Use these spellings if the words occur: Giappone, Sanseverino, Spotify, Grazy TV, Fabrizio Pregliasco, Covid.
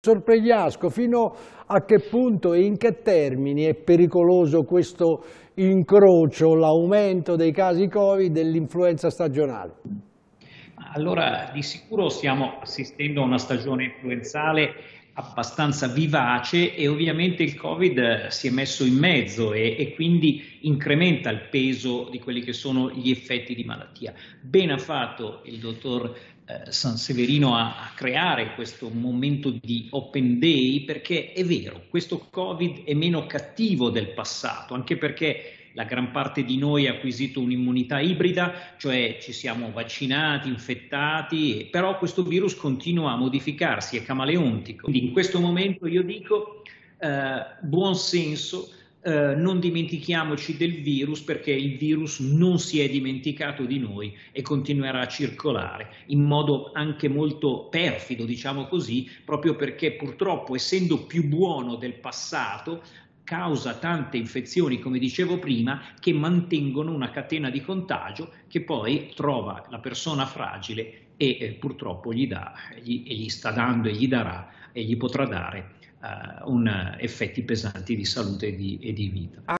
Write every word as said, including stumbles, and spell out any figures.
Professor Pregliasco, fino a che punto e in che termini è pericoloso questo incrocio, l'aumento dei casi Covid e dell'influenza stagionale? Allora, di sicuro stiamo assistendo a una stagione influenzale abbastanza vivace e ovviamente il Covid si è messo in mezzo e, e quindi incrementa il peso di quelli che sono gli effetti di malattia. Ben ha fatto il dottor eh, Sanseverino a, a creare questo momento di open day, perché è vero, questo Covid è meno cattivo del passato, anche perché la gran parte di noi ha acquisito un'immunità ibrida, cioè ci siamo vaccinati, infettati, però questo virus continua a modificarsi, è camaleontico. Quindi in questo momento io dico eh, buon senso, eh, non dimentichiamoci del virus, perché il virus non si è dimenticato di noi e continuerà a circolare in modo anche molto perfido, diciamo così, proprio perché purtroppo, essendo più buono del passato, causa tante infezioni, come dicevo prima, che mantengono una catena di contagio che poi trova la persona fragile e eh, purtroppo gli, dà, gli, gli sta dando e gli darà e gli potrà dare eh, un, effetti pesanti di salute e di, e di vita.